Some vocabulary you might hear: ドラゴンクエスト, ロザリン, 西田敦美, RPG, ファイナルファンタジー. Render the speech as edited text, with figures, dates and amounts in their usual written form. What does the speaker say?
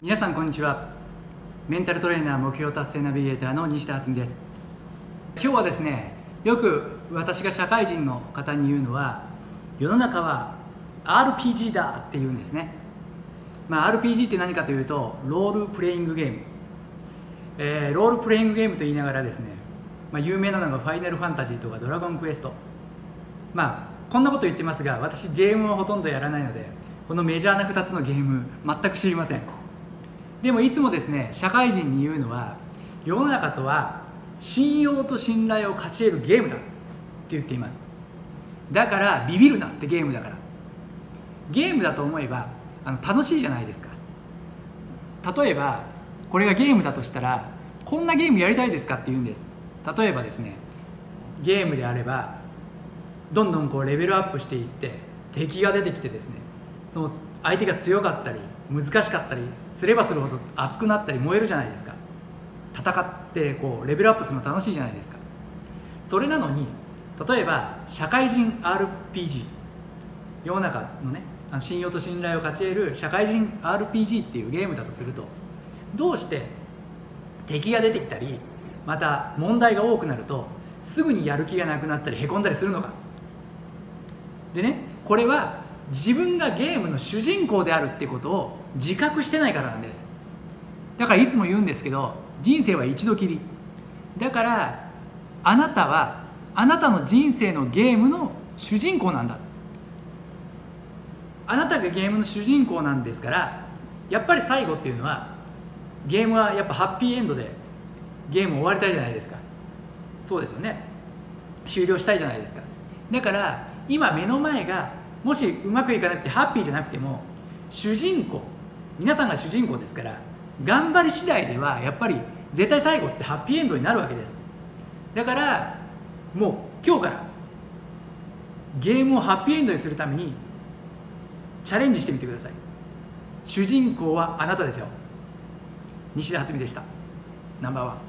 皆さんこんにちは。メンタルトレーナー目標達成ナビゲーターの西田敦美です。今日はですね、よく私が社会人の方に言うのは、世の中は RPG だって言うんですね。RPG って何かというと、ロールプレイングゲーム、ロールプレイングゲームと言いながらですね、有名なのが「ファイナルファンタジー」とか「ドラゴンクエスト」、こんなこと言ってますが、私ゲームをほとんどやらないので、このメジャーな2つのゲーム全く知りません。でもいつもですね、社会人に言うのは、世の中とは信用と信頼を勝ち得るゲームだって言っています。だからビビるなって、ゲームだから。ゲームだと思えば楽しいじゃないですか。例えばこれがゲームだとしたら、こんなゲームやりたいですかって言うんです。例えばですね、ゲームであればどんどんこうレベルアップしていって、敵が出てきてですね、その相手が強かったり難しかったりすればするほど熱くなったり燃えるじゃないですか。戦ってこうレベルアップするの楽しいじゃないですか。それなのに、例えば社会人 RPG、 世の中のね、信用と信頼を勝ち得る社会人 RPG っていうゲームだとすると、どうして敵が出てきたり、また問題が多くなるとすぐにやる気がなくなったりへこんだりするのか。でね、これは自分がゲームの主人公であるってことを自覚してないからなんです。だからいつも言うんですけど、人生は一度きりだから、あなたはあなたの人生のゲームの主人公なんだ。あなたがゲームの主人公なんですから、やっぱり最後っていうのは、ゲームはやっぱハッピーエンドでゲーム終わりたいじゃないですか。そうですよね。終了したいじゃないですか。だから今目の前がもしうまくいかなくてハッピーじゃなくても、主人公、皆さんが主人公ですから、頑張り次第ではやっぱり絶対最後ってハッピーエンドになるわけです。だからもう今日からゲームをハッピーエンドにするためにチャレンジしてみてください。主人公はあなたですよ。西田敦美でした。ナンバーワン。